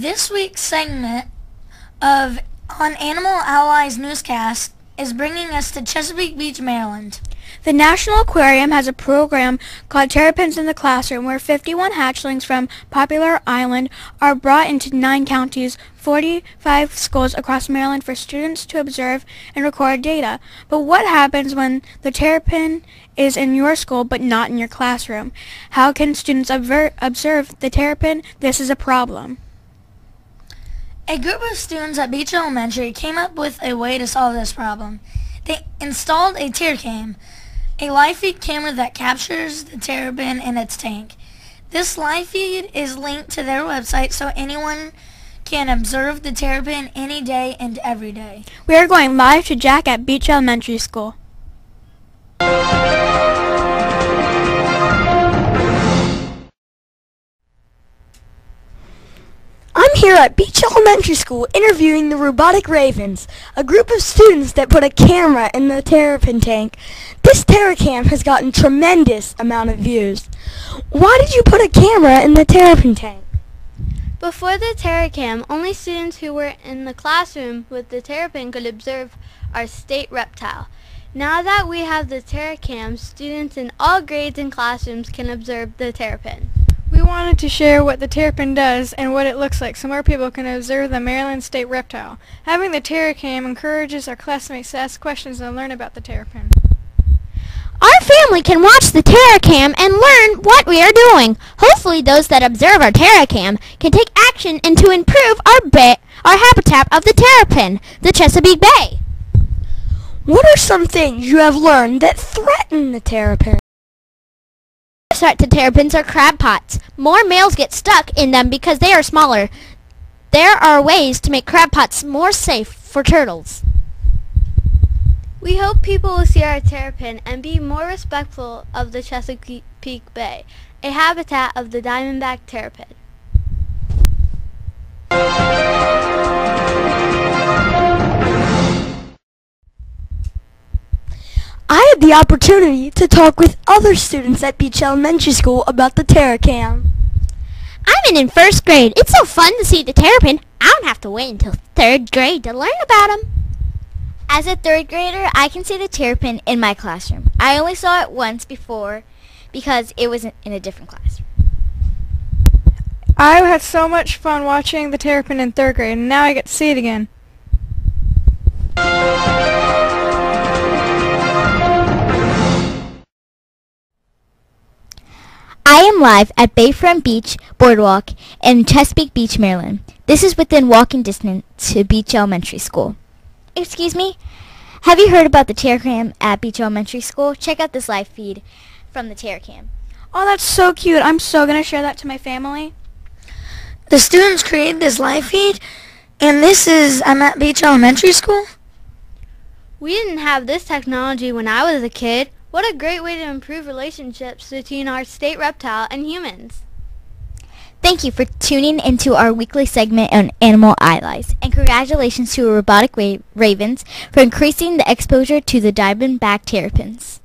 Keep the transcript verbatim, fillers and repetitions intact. This week's segment of On Animal Allies Newscast is bringing us to Chesapeake Beach, Maryland. The National Aquarium has a program called Terrapins in the Classroom, where fifty-one hatchlings from Poplar Island are brought into nine counties, forty-five schools across Maryland for students to observe and record data. But what happens when the terrapin is in your school but not in your classroom? How can students observe the terrapin? This is a problem. A group of students at Beach Elementary came up with a way to solve this problem. They installed a TerraCam, a live feed camera that captures the terrapin in its tank. This live feed is linked to their website so anyone can observe the terrapin any day and every day. We are going live to Jack at Beach Elementary School. I'm here at Beach Elementary School interviewing the Robotic Ravens, a group of students that put a camera in the terrapin tank. This TerraCam has gotten tremendous amount of views. Why did you put a camera in the terrapin tank? Before the TerraCam, only students who were in the classroom with the terrapin could observe our state reptile. Now that we have the TerraCam, students in all grades and classrooms can observe the terrapin. We wanted to share what the terrapin does and what it looks like so more people can observe the Maryland state reptile. Having the TerraCam encourages our classmates to ask questions and learn about the terrapin. Our family can watch the TerraCam and learn what we are doing. Hopefully those that observe our TerraCam can take action and to improve our, ba our habitat of the terrapin, the Chesapeake Bay. What are some things you have learned that threaten the terrapin? Threat to terrapins are crab pots. More males get stuck in them because they are smaller. There are ways to make crab pots more safe for turtles. We hope people will see our terrapin and be more respectful of the Chesapeake Bay, a habitat of the Diamondback Terrapin. I had the opportunity to talk with other students at Beach Elementary School about the TerraCam. I'm in, in first grade. It's so fun to see the terrapin. I don't have to wait until third grade to learn about him. As a third grader, I can see the terrapin in my classroom. I only saw it once before because it was in a different classroom. I had so much fun watching the terrapin in third grade, and now I get to see it again. I am live at Bayfront Beach Boardwalk in Chesapeake Beach, Maryland. This is within walking distance to Beach Elementary School. Excuse me? Have you heard about the TerraCam at Beach Elementary School? Check out this live feed from the TerraCam. Oh, that's so cute. I'm so going to share that to my family. The students created this live feed, and this is, I'm at Beach Elementary School. We didn't have this technology when I was a kid. What a great way to improve relationships between our state reptile and humans. Thank you for tuning into our weekly segment on Animal Allies, and congratulations to Robotic Ravens for increasing the exposure to the Diamondback terrapins.